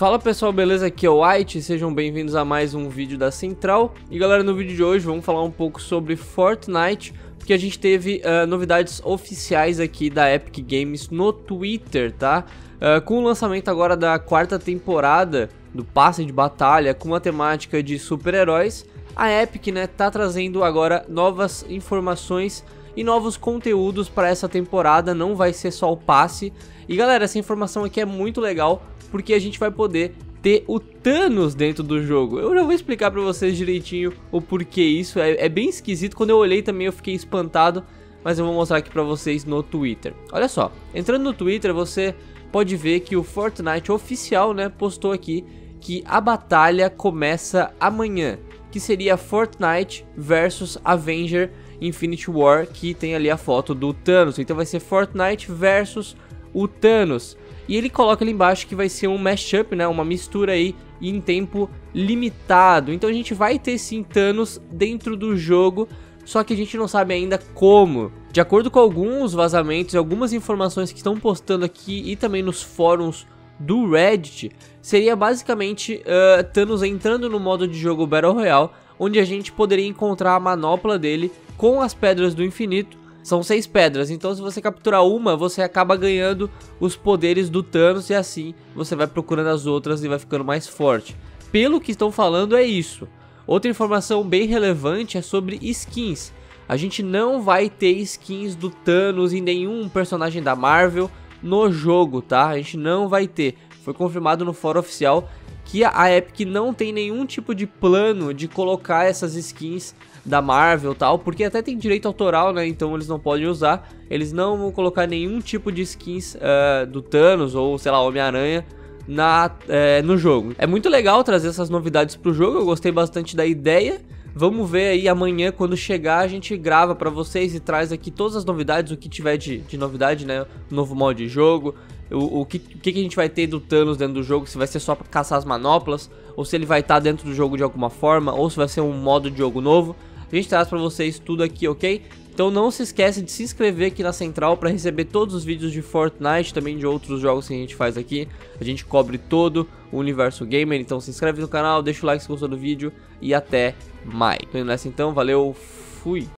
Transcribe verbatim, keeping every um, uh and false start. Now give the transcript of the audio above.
Fala pessoal, beleza? Aqui é o White, sejam bem-vindos a mais um vídeo da Central. E galera, no vídeo de hoje vamos falar um pouco sobre Fortnite, porque a gente teve uh, novidades oficiais aqui da Epic Games no Twitter, tá? Uh, com o lançamento agora da quarta temporada do passe de batalha com uma temática de super-heróis, a Epic, né, tá trazendo agora novas informações e novos conteúdos para essa temporada. Não vai ser só o passe. E galera, essa informação aqui é muito legal, porque a gente vai poder ter o Thanos dentro do jogo. Eu já vou explicar para vocês direitinho o porquê isso. É, é bem esquisito, quando eu olhei também eu fiquei espantado, mas eu vou mostrar aqui para vocês no Twitter. Olha só, entrando no Twitter você pode ver que o Fortnite oficial, né, postou aqui que a batalha começa amanhã, que seria Fortnite versus Avenger Infinity War, que tem ali a foto do Thanos. Então vai ser Fortnite versus o Thanos. E ele coloca ali embaixo que vai ser um mashup, né, uma mistura aí em tempo limitado. Então a gente vai ter sim Thanos dentro do jogo, só que a gente não sabe ainda como. De acordo com alguns vazamentos e algumas informações que estão postando aqui e também nos fóruns do Reddit, seria basicamente uh, Thanos entrando no modo de jogo Battle Royale, onde a gente poderia encontrar a manopla dele com as Pedras do Infinito. São seis pedras, então se você capturar uma, você acaba ganhando os poderes do Thanos e assim você vai procurando as outras e vai ficando mais forte. Pelo que estão falando é isso. Outra informação bem relevante é sobre skins. A gente não vai ter skins do Thanos em nenhum personagem da Marvel no jogo, tá? A gente não vai ter. Foi confirmado no fórum oficial que a Epic não tem nenhum tipo de plano de colocar essas skins da Marvel e tal, porque até tem direito autoral, né? Então eles não podem usar. Eles não vão colocar nenhum tipo de skins uh, do Thanos ou, sei lá, Homem-Aranha na, uh, no jogo. É muito legal trazer essas novidades pro jogo, eu gostei bastante da ideia. Vamos ver aí amanhã, quando chegar, a gente grava pra vocês e traz aqui todas as novidades, o que tiver de, de novidade, né? Novo modo de jogo, o, o, que, o que a gente vai ter do Thanos dentro do jogo, se vai ser só pra caçar as manoplas, ou se ele vai estar dentro do jogo de alguma forma, ou se vai ser um modo de jogo novo. A gente traz pra vocês tudo aqui, ok? Então não se esquece de se inscrever aqui na Central pra receber todos os vídeos de Fortnite, também de outros jogos que a gente faz aqui. A gente cobre todo o universo gamer, então se inscreve no canal, deixa o like se gostou do vídeo e até mais. Tô indo nessa então, valeu, fui!